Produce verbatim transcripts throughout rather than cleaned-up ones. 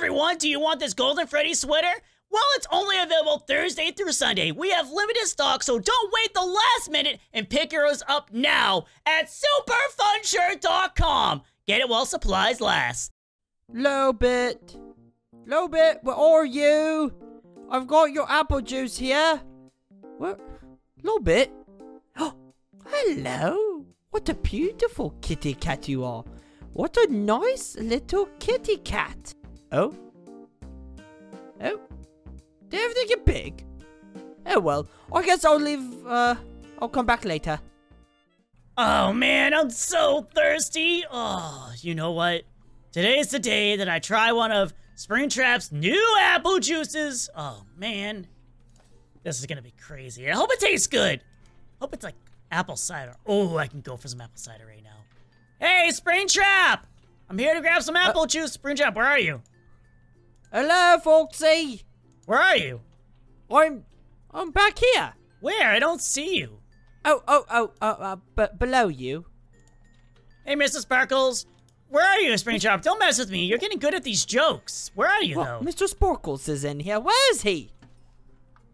everyone, do you want this Golden Freddy sweater? Well, it's only available Thursday through Sunday. We have limited stock, so don't wait the last minute and pick yours up now at super fun shirt dot com. Get it while supplies last. Lolbit. Lolbit, where are you? I've got your apple juice here. What? Lolbit? Oh, hello. What a beautiful kitty cat you are. What a nice little kitty cat. Oh? Oh? Did everything get big? Oh well, I guess I'll leave, uh, I'll come back later. Oh man, I'm so thirsty. Oh, you know what? Today's the day that I try one of Springtrap's new apple juices. Oh man, this is gonna be crazy. I hope it tastes good. Hope it's like apple cider. Oh, I can go for some apple cider right now. Hey, Springtrap! I'm here to grab some apple uh, juice. Springtrap, where are you? Hello, Foxy. Where are you? I'm, I'm back here. Where? I don't see you. Oh, oh, oh, oh, uh, but below you. Hey, Mister Sparkles. Where are you, Springtrap? Don't mess with me. You're getting good at these jokes. Where are you, well, though? Mister Sparkles is in here. Where is he?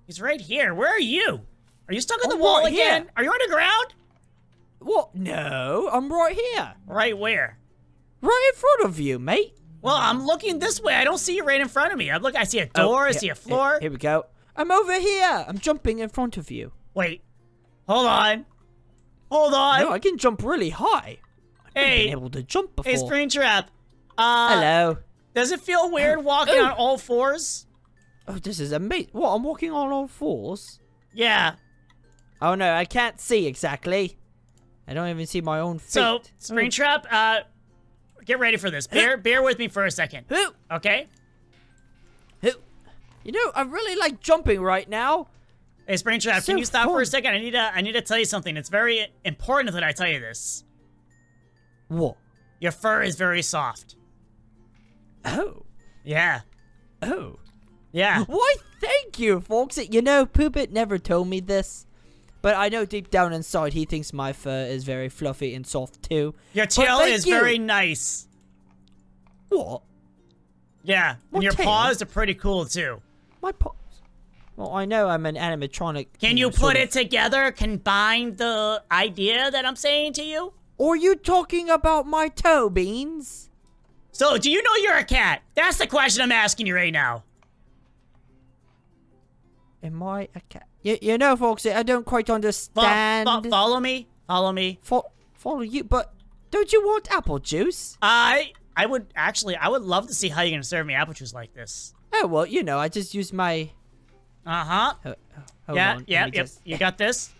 He's right here. Where are you? Are you stuck on the wall right again? Here. Are you underground? What? No, I'm right here. Right where? Right in front of you, mate. Well, I'm looking this way. I don't see you right in front of me. I look. I see a door. Oh, I see a floor. Here, here we go. I'm over here. I'm jumping in front of you. Wait. Hold on. Hold on. No, I can jump really high. I've hey. Been able to jump before. Hey, Springtrap. Uh, Hello. Does it feel weird walking oh. on all fours? Oh, this is amazing. What? I'm walking on all fours? Yeah. Oh no, I can't see exactly. I don't even see my own feet. So, Springtrap. Oh. Uh. Get ready for this. Bear, bear with me for a second. Who? Okay. Who? You know, I really like jumping right now. Hey, Springtrap, so can you stop fun. for a second? I need to. I need to tell you something. It's very important that I tell you this. What? Your fur is very soft. Oh. Yeah. Oh. Yeah. Why? Thank you, folks. You know, Puppet never told me this. But I know deep down inside he thinks my fur is very fluffy and soft too. Your tail is you. very nice. What? Yeah, my and your tail? paws are pretty cool too. My paws? Well, I know I'm an animatronic. Can you, know, you put it of... together, combine the idea that I'm saying to you? Or are you talking about my toe beans? So, do you know you're a cat? That's the question I'm asking you right now. Am I a cat? You, you know, folks, I don't quite understand. Fo fo follow me. Follow me. Fo follow you, but don't you want apple juice? I I would, actually, I would love to see how you're going to serve me apple juice like this. Oh, well, you know, I just use my... Uh-huh. Oh, oh, yeah, on. yeah, yep. Just... You got this?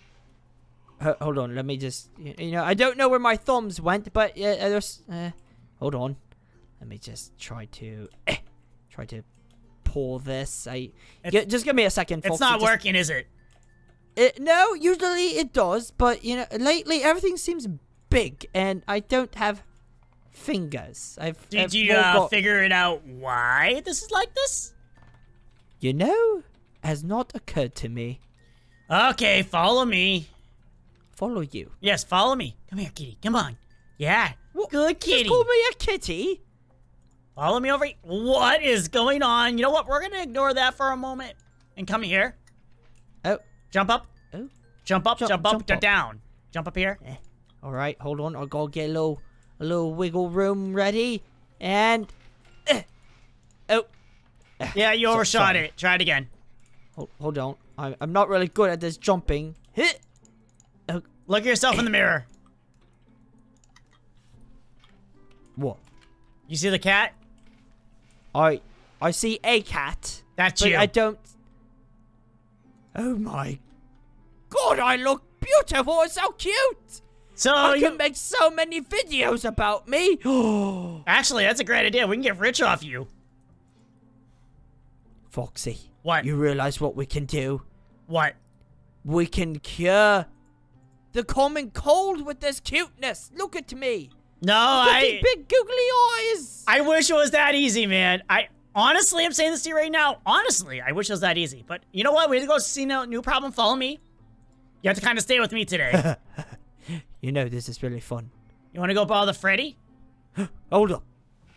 Oh, hold on, let me just... You know, I don't know where my thumbs went, but uh, there's... Uh, hold on. Let me just try to... Eh, try to... Pour this. I it's, just give me a second. Folks. It's not it just, working, is it? It? No, usually it does, but you know, lately everything seems big, and I don't have fingers. I've. Did I've you uh, got... figure it out why this is like this? You know, has not occurred to me. Okay, follow me. Follow you? Yes, follow me. Come here, kitty. Come on. Yeah. What? Good kitty. Just call me a kitty. Follow me over here. What is going on? You know what? We're going to ignore that for a moment and come here. Oh. Jump up. Oh. Jump up, jump, jump up, jump up. down. Jump up here. Eh. All right, hold on. I'll go get a little, a little wiggle room ready. And. Eh. Oh. Yeah, you overshot Sorry. it. Try it again. Hold, hold on. I'm, I'm not really good at this jumping. Hit. Oh. Look at yourself in the mirror. What? You see the cat? I, I see a cat. That's but you. I don't. Oh my God! I look beautiful. It's so cute. So I you... can make so many videos about me. Actually, that's a great idea. We can get rich off you. Foxy. What? You realize what we can do? What? We can cure the common cold with this cuteness. Look at me. No, I... big googly eyes! I wish it was that easy, man. I honestly, I'm saying this to you right now. Honestly, I wish it was that easy. But you know what? We have to go see no new problem. Follow me. You have to kind of stay with me today. You know, this is really fun. You want to go bother Freddy? Hold on.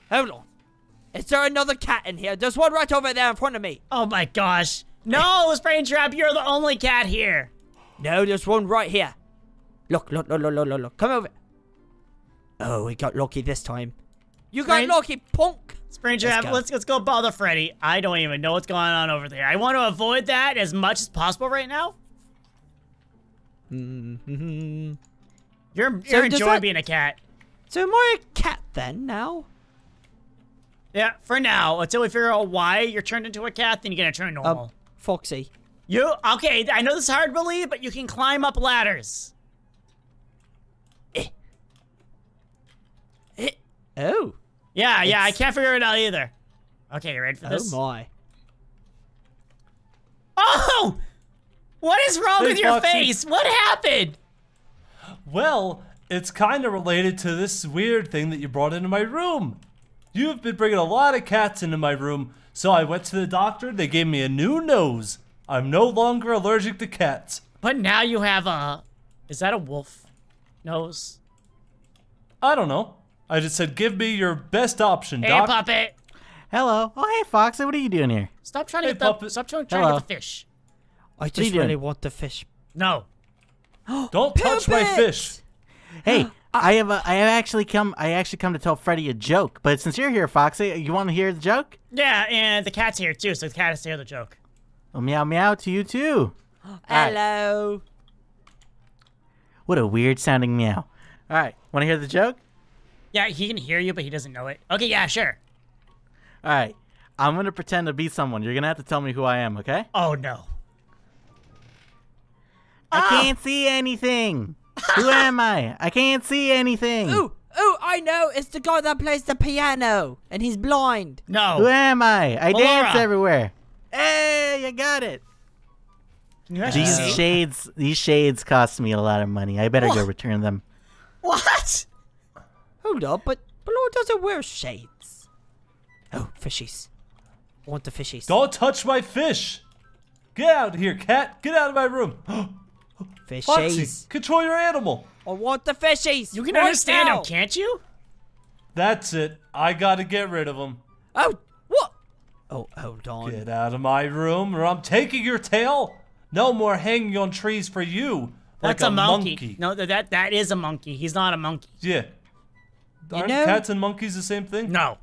Hold on. Is there another cat in here? There's one right over there in front of me. Oh my gosh. No, Springtrap, you're the only cat here. No, there's one right here. Look, look, look, look, look, look, look. Come over. Oh, we got lucky this time. You got Spring lucky, punk. Springtrap, let's, let's, let's go bother Freddy. I don't even know what's going on over there. I want to avoid that as much as possible right now. Mm-hmm. You're, so you're enjoying that, being a cat. So am I a cat then now? Yeah, for now. Until we figure out why you're turned into a cat, then you're going to turn normal. Um, Foxy. You? Okay, I know this is hard to believe, but you can climb up ladders. Eh. Eh. Oh. Yeah, yeah, it's... I can't figure it out either. Okay, you ready for this? Oh my. Oh! What is wrong Thanks, with your Foxy. face? What happened? Well, it's kind of related to this weird thing that you brought into my room. You've been bringing a lot of cats into my room, so I went to the doctor, they gave me a new nose. I'm no longer allergic to cats. But now you have a... Is that a wolf nose? I don't know. I just said, give me your best option, hey, doc. Hey, Puppet. Hello. Oh, hey, Foxy, what are you doing here? Stop trying hey, to get the, stop trying to get the fish. I just really want the fish. No. Don't touch my fish. Hey, I have a, I have actually come. I actually come to tell Freddy a joke. But since you're here, Foxy, you want to hear the joke? Yeah, and the cat's here too, so the cat has to hear the joke. Oh, meow, meow to you too. Hello. Right. What a weird sounding meow. All right, want to hear the joke? Yeah, he can hear you, but he doesn't know it. Okay, yeah, sure. All right, I'm gonna pretend to be someone. You're gonna have to tell me who I am, okay? Oh no. I oh. can't see anything. Who am I? I can't see anything. Ooh, ooh, I know. It's the guy that plays the piano, and he's blind. No. Who am I? I Ballora. dance everywhere. Hey, you got it. Yes. These shades, these shades cost me a lot of money. I better what? go return them. What? Hold up, but Ballora doesn't wear shades. Oh, fishies. I want the fishies. Don't touch my fish. Get out of here, cat. Get out of my room. Fishies. Foxy, control your animal. I want the fishies. You can right understand now. them, can't you? That's it. I gotta get rid of them. Oh, what? Oh, hold on. Get out of my room or I'm taking your tail. No more hanging on trees for you. That's like a, a monkey. monkey. No, that that is a monkey. He's not a monkey. Yeah. You Aren't know, cats and monkeys the same thing? No.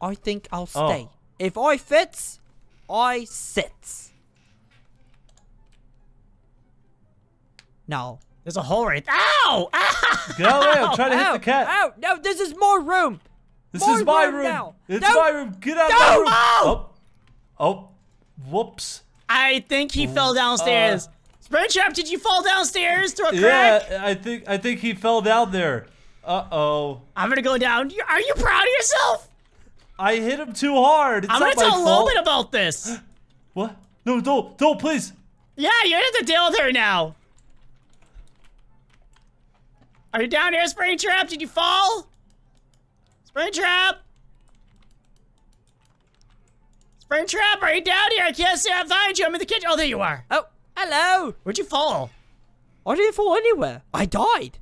I think I'll stay. Oh. If I fits, I sits. No. There's a hole right there. Ow! Ow! Get out of the way. I'm trying to Ow! hit the cat. Ow! No, this is more room. This more is my room. room. It's no. my room. Get out no. of my room. Oh. oh. Whoops. I think he Ooh. fell downstairs. Uh, Springtrap, did you fall downstairs through a crack? Yeah, I think, I think he fell down there. Uh-oh. I'm going to go down. Are you proud of yourself? I hit him too hard. It's I'm going to tell Lolbit about this. What? No, don't. Don't, please. Yeah, you have to deal with her now. Are you down here, Springtrap? Did you fall? Springtrap? Springtrap, are you down here? I can't see. I find you. I'm in the kitchen. Oh, there you are. Oh, hello. Where'd you fall? I didn't fall anywhere. I died.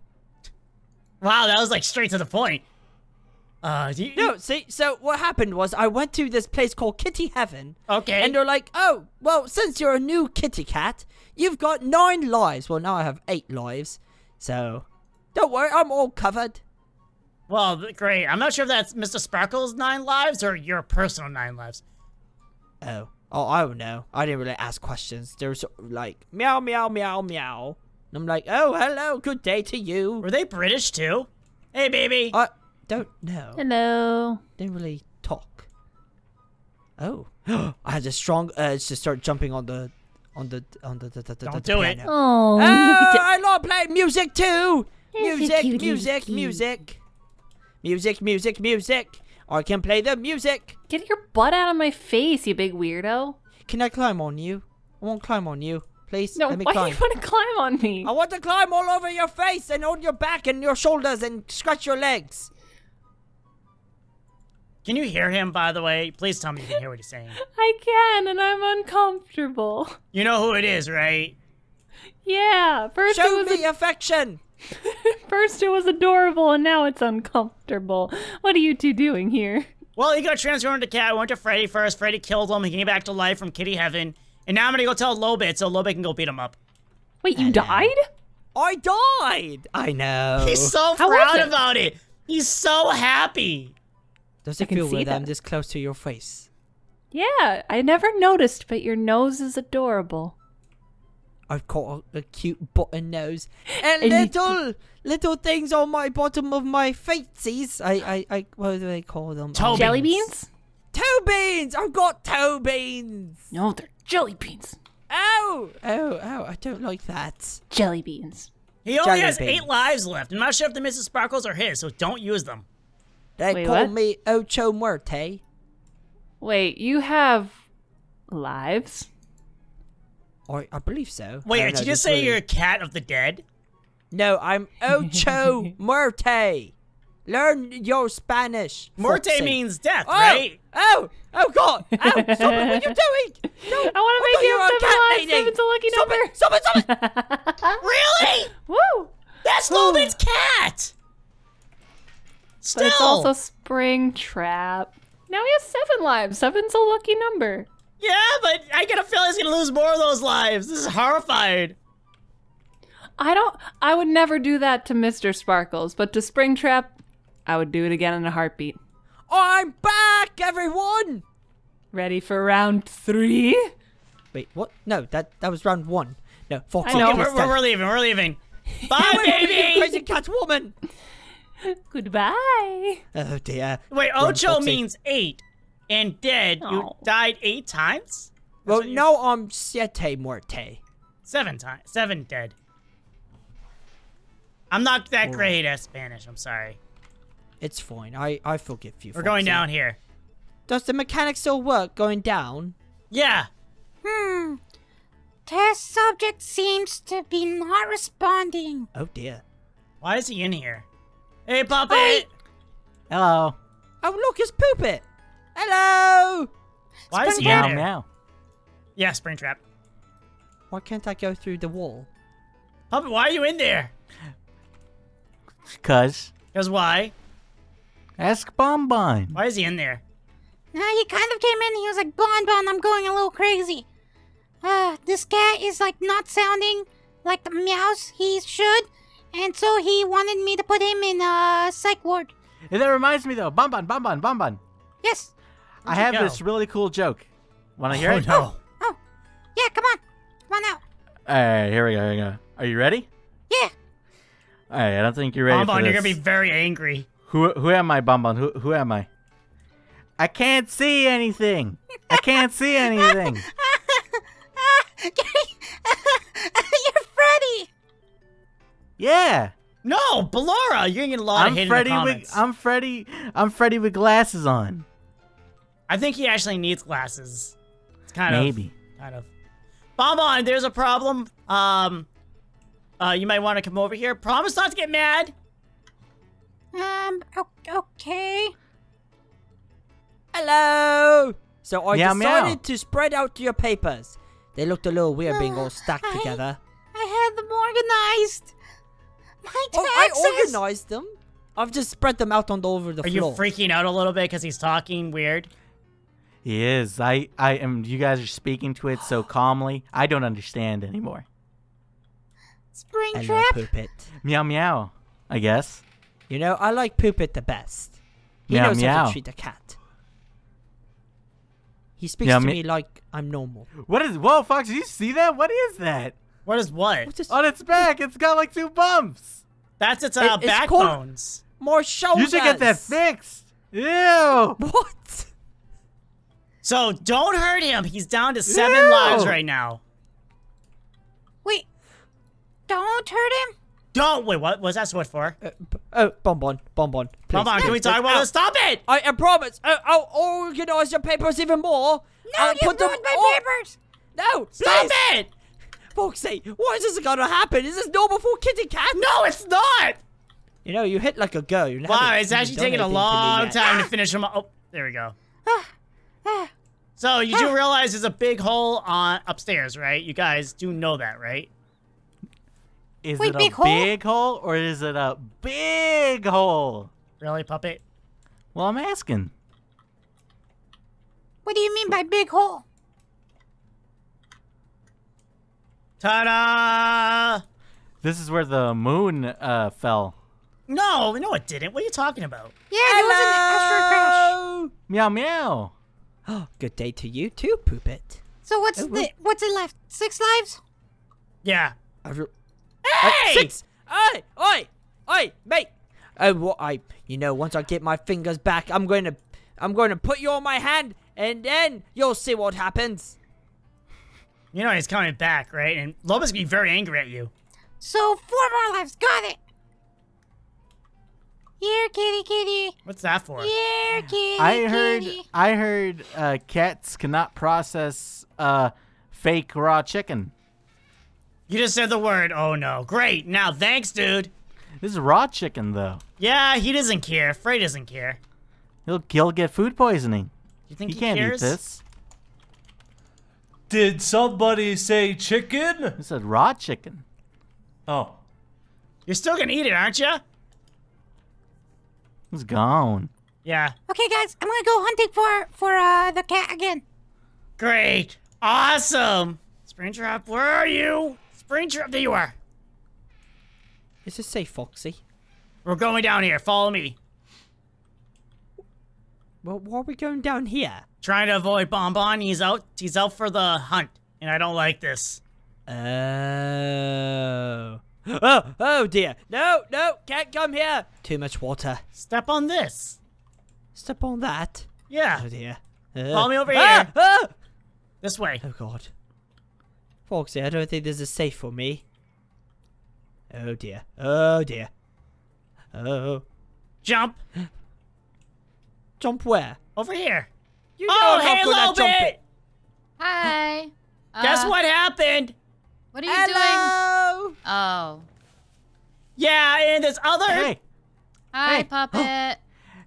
Wow, that was like straight to the point. Uh, do you, no, see, so what happened was I went to this place called Kitty Heaven. Okay. And they're like, oh, well, since you're a new kitty cat, you've got nine lives. Well, now I have eight lives, so... Don't worry, I'm all covered. Well, great. I'm not sure if that's Mister Sparkles' nine lives or your personal nine lives. Oh. Oh, I don't know. I didn't really ask questions. They were sort of like, meow, meow, meow, meow. And I'm like, oh, hello, good day to you. Were they British too? Hey, baby. I don't know. Hello. Didn't really talk. Oh. I had a strong urge to start jumping on the... on the... on the... the, the don't the do piano. it. Oh, oh I love playing music too. Music, music, music, music, music, music. I can play the music. Get your butt out of my face, you big weirdo. Can I climb on you? I won't climb on you. Please, no, let me why climb. do you want to climb on me? I want to climb all over your face and on your back and your shoulders and scratch your legs. Can you hear him, by the way? Please tell me you can hear what he's saying. I can, and I'm uncomfortable. You know who it is, right? Yeah. First Show me affection. First it was adorable and now it's uncomfortable. What are you two doing here? Well, he got transformed into cat. Went to Freddy first. Freddy killed him. He came back to life from kitty heaven. And now I'm gonna go tell Lolbit so Lolbit can go beat him up. Wait, you and, died? Uh, I died! I know. He's so How proud it? about it. He's so happy. Does it feel weird that I'm this close to your face? Yeah, I never noticed, but your nose is adorable. I've got a, a cute button nose. And, and little little things on my bottom of my feetsies. I, I, I, what do they call them? Toe Jelly beans? Toe beans! I've got toe beans! No, they're jelly beans. Ow! Oh, ow, I don't like that. Jelly beans. He only jelly has beans. eight lives left. I'm not sure if the Missus Sparkles are his, so don't use them. They Wait, call what? me Ocho Muerte. Wait, you have lives? I, I believe so. Wait, did know, you just say really... you're a cat of the dead? No, I'm Ocho Muerte. Learn your Spanish. Muerte Foxy. means death, oh, right? Oh, oh God! Ow! Stop it! What are you doing? No, I want to make you seven lives. Seven's a lucky stop number. It, stop it! Stop it! Really? Woo! That's Lolbit's cat. Still. But it's also Springtrap. Now he has seven lives. Seven's a lucky number. Yeah, but I get a feeling he's gonna lose more of those lives. This is horrified. I don't. I would never do that to Mister Sparkles, but to Springtrap, I would do it again in a heartbeat. I'm back, everyone. Ready for round three? Wait, what? No, that that was round one. No, Foxy. I know. Okay, we're, we're, we're leaving. We're leaving. Bye, baby. Crazy cat woman. Goodbye. Oh dear. Wait, Ocho means eight, and dead. Oh. You died eight times. That's well, no, I'm um, siete muerte. Seven times. Seven dead. I'm not that Four. great at Spanish. I'm sorry. It's fine. I I forgive you. We're Foxy. going down here. Does the mechanic still work going down? Yeah. Hmm. Test subject seems to be not responding. Oh dear. Why is he in here? Hey, Puppet! I... Hello. Oh, look, it's Poopit! Hello! Why is he out now? Yeah, Springtrap. Why can't I go through the wall? Puppet, why are you in there? Because. Because why? Ask Bonbon. Why is he in there? No, he kind of came in and he was like, Bonbon, I'm going a little crazy. Uh, this cat is like not sounding like the meows he should. And so he wanted me to put him in a psych ward. And that reminds me though, Bonbon, Bonbon, Bonbon. Yes. I have go? this really cool joke. Want to hear oh, it? No. Oh, oh, yeah, come on. Come on out. All right, here we go, here we go. Are you ready? Yeah. All right, I don't think you're ready Bonbon, for this. You're going to be very angry. Who who am I, Bonbon? Who, who am I? I can't see anything. I can't see anything. Yeah. No, Ballora, you're getting a lot I'm of hate Freddy in the comments. With, I'm Freddy. I'm Freddy with glasses on. I think he actually needs glasses. It's kind Maybe. of kind of. Bonbon, there's a problem. Um, uh, you might want to come over here. Promise not to get mad. Um. Okay. Hello. So I yeah, decided meow. to spread out your papers. They looked a little weird being all stacked I, together. I had them organized. My taxes. Oh, I organized them. I've just spread them out on the, over the Are floor. Are you freaking out a little bit because he's talking weird? He is. I, I am. You guys are speaking to it so calmly. I don't understand anymore. Springtrap. Poopit. Meow meow. I guess. You know, I like Poopit the best. He meow, knows meow. how to treat a cat. He speaks meow, to me like I'm normal. What is? Whoa, Fox! Did you see that? What is that? What is what? What's on its back, it's got like two bumps. That's its uh, it, backbones. More shoulders. You should get that fixed. Ew. What? So don't hurt him. He's down to seven Ew. lives right now. Wait. Don't hurt him? Don't. Wait, what was that switch for? Uh, oh, Bonbon. Bonbon. Please. Bonbon, can we talk about it? Stop it. I, I promise. I, I'll organize your papers even more. No, you ruined my papers. No, stop it. Foxy, why is this gonna happen? Is this normal for kitty cat? No, it's not! You know, you hit like a go. You wow, it's actually taking a long to time to finish him up. Oh, there we go. So, you do realize there's a big hole on upstairs, right? You guys do know that, right? Is Wait, it big a hole? big hole or is it a big hole? Really, Puppet? Well, I'm asking. What do you mean by big hole? Ta-da! This is where the moon uh, fell. No, no it didn't. What are you talking about? Yeah, it was an asteroid crash. Meow, meow. Oh, good day to you too, Puppet. So what's oh, the, what's it left? Six lives? Yeah. I've, hey! Uh, six! Oi! Oi! Oi! Mate! Uh, well, I, you know, once I get my fingers back, I'm going to, I'm going to put you on my hand, and then you'll see what happens. You know he's coming back, right? And Lobos gonna be very angry at you. So four more lives, got it. Here, kitty, kitty. What's that for? Here, kitty. I heard, kitty. I heard, uh, cats cannot process uh, fake raw chicken. You just said the word. Oh no! Great. Now, thanks, dude. This is raw chicken, though. Yeah, he doesn't care. Frey doesn't care. He'll, he'll get food poisoning. You think he, he can't cares? eat this? Did somebody say chicken? He said raw chicken. Oh. You're still gonna eat it, aren't you? It's gone. Yeah. Okay, guys, I'm gonna go hunting for for uh, the cat again. Great. Awesome. Springtrap, where are you? Springtrap, there you are. Is this safe, Foxy? We're going down here. Follow me. Well, why are we going down here? Trying to avoid Bonbon. He's out. He's out for the hunt, and I don't like this. Oh. Oh, oh dear. No, no, can't come here. Too much water. Step on this. Step on that. Yeah. Oh dear. Uh, Follow me over ah, here. Ah! This way. Oh God. Foxy, I don't think this is safe for me. Oh dear. Oh dear. Oh. Jump. Jump where? Over here. You know oh, hey, Lolbit! Hi. Uh, Guess what happened? What are you Hello? doing? Oh. Yeah, and this other. Hey. Hi, hey. Puppet.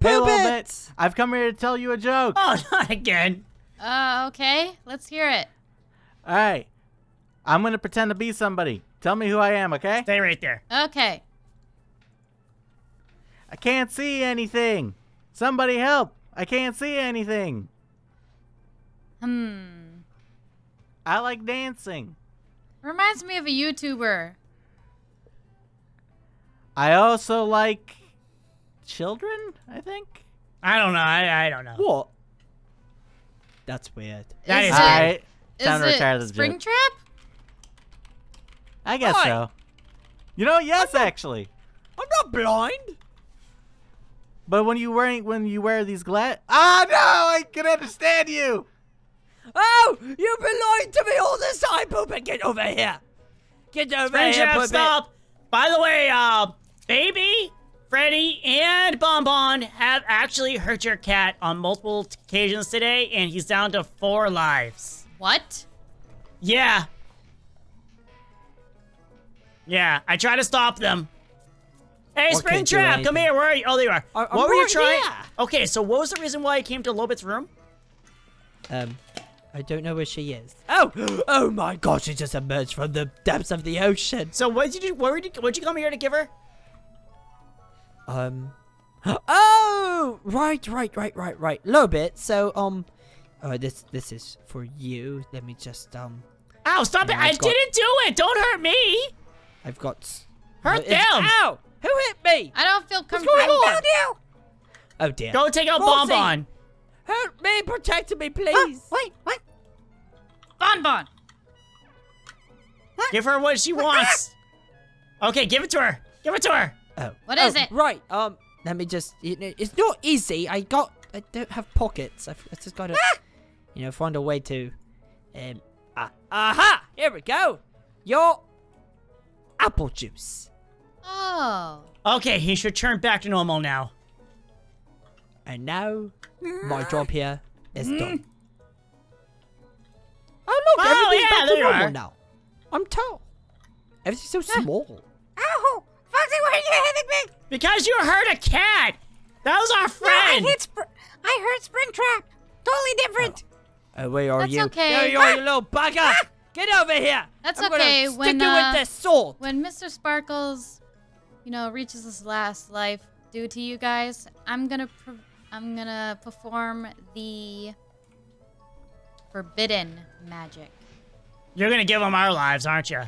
Hey, Lolbit. I've come here to tell you a joke. Oh, not again. Uh, okay. Let's hear it. All right. I'm going to pretend to be somebody. Tell me who I am, okay? Stay right there. Okay. I can't see anything. Somebody help. I can't see anything. Hmm. I like dancing. Reminds me of a YouTuber. I also like children, I think. I don't know. I, I don't know. What? That's weird. That is, is weird. It, time is to it Springtrap? I guess Hi. so. You know, yes, I'm not, actually. I'm not blind. But when you wearing when you wear these glass, ah oh, no, I can understand you. Oh, you've been lying to me all this time, Puppet. Get over here. Get over Spring here, Puppet. Stop. By the way, uh, Baby, Freddy, and Bonbon have actually hurt your cat on multiple occasions today, and he's down to four lives. What? Yeah. Yeah, I try to stop them. Hey, Springtrap, come here. Where are you? Oh, there you are. I'm what were you trying? Here. Okay, so what was the reason why you came to Lobit's room? Um, I don't know where she is. Oh, oh my gosh, she just emerged from the depths of the ocean. So what did you do? What did you, what did you come here to give her? Um, oh, right, right, right, right, right. Lolbit, so, um, oh, this, this is for you. Let me just, um. Ow, stop it. I didn't do it. Don't hurt me. I've got. Hurt them. Ow. Who hit me? I don't feel comfortable. What's going on? Oh dear. Go take out Foxy. Bonbon. Help me, protect me, please. Huh? Wait, what? Bonbon. What? Give her what she what? wants. Okay, give it to her. Give it to her. Oh. What is oh, it? Right. Um. Let me just. You know, it's not easy. I got. I don't have pockets. I've, I just got to. Ah! You know, find a way to. Um. Ah. Aha! Here we go. Your apple juice. Oh. Okay, he should turn back to normal now. And now, my job here is mm. done. Oh look, oh, everything's yeah, back to normal are. now. I'm tall. Everything's so yeah. small. Ow! Foxy, why are you hitting me? Because you hurt a cat. That was our friend. No, I hit Spr I heard Springtrap. Totally different. Oh, oh where are That's you? Okay. There you are, you little bugger. Ah. Get over here. That's I'm okay. Stick when, uh, you with this sword. When Mister Sparkles. You know, reaches his last life due to you guys. I'm gonna, I'm gonna perform the Forbidden magic. You're gonna give him our lives, aren't you?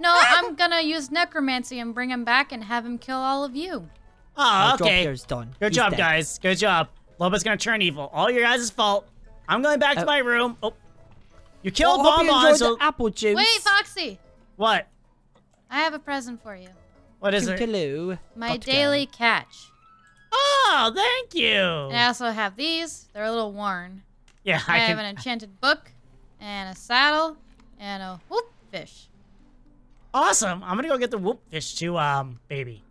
No, I'm gonna use necromancy and bring him back and have him kill all of you. Oh, okay. Done. Good He's job, dead. guys. Good job. Lobit's gonna turn evil. All your guys' fault. I'm going back uh, to my room. Oh, you killed well, Bonbon. You so... the apple juice. Wait, Foxy. What? I have a present for you. What is Toodaloo. it? My Got daily catch. Oh, thank you. And I also have these. They're a little worn. Yeah, I, I can... have an enchanted book and a saddle and a whoop fish. Awesome. I'm gonna go get the whoop fish too, um, baby.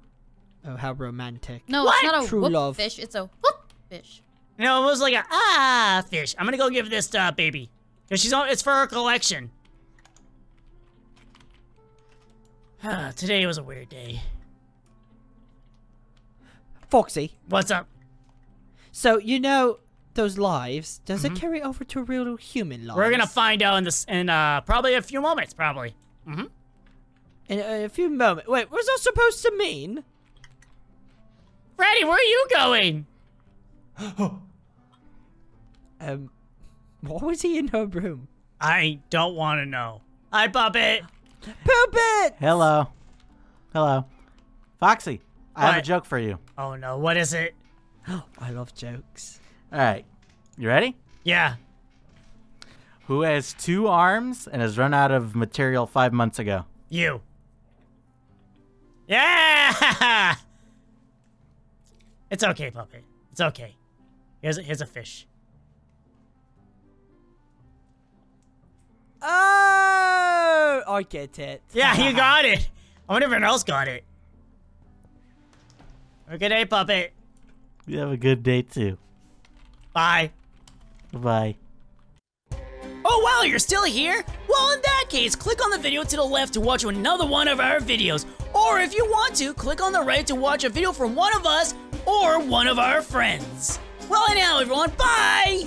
Oh, how romantic. No, what? It's not a True whoop love. fish. It's a whoop fish. No, it was like a ah fish. I'm gonna go give this to uh, baby. Cause she's on, it's for her collection. Today was a weird day. Foxy. What's up? So, you know those lives, does mm-hmm. it carry over to real human lives? We're gonna find out in, this, in uh, probably a few moments, probably. Mm-hmm. In a, a few moments. Wait, what was that supposed to mean? Freddy, where are you going? um, what was he in her room? I don't want to know. Hi, Puppet. Puppet! Hello. Hello. Foxy, what? I have a joke for you. Oh, no. What is it? I love jokes. All right. You ready? Yeah. Who has two arms and has run out of material five months ago? You. Yeah! It's okay, Puppet. It's okay. Here's a, here's a fish. Oh! I get it. Yeah, you got it. I wonder if everyone else got it. Have a good day, Puppet. You have a good day, too. Bye. Bye. Oh, wow, you're still here? Well, in that case, click on the video to the left to watch another one of our videos. Or if you want to, click on the right to watch a video from one of us or one of our friends. Well, anyhow, everyone, bye!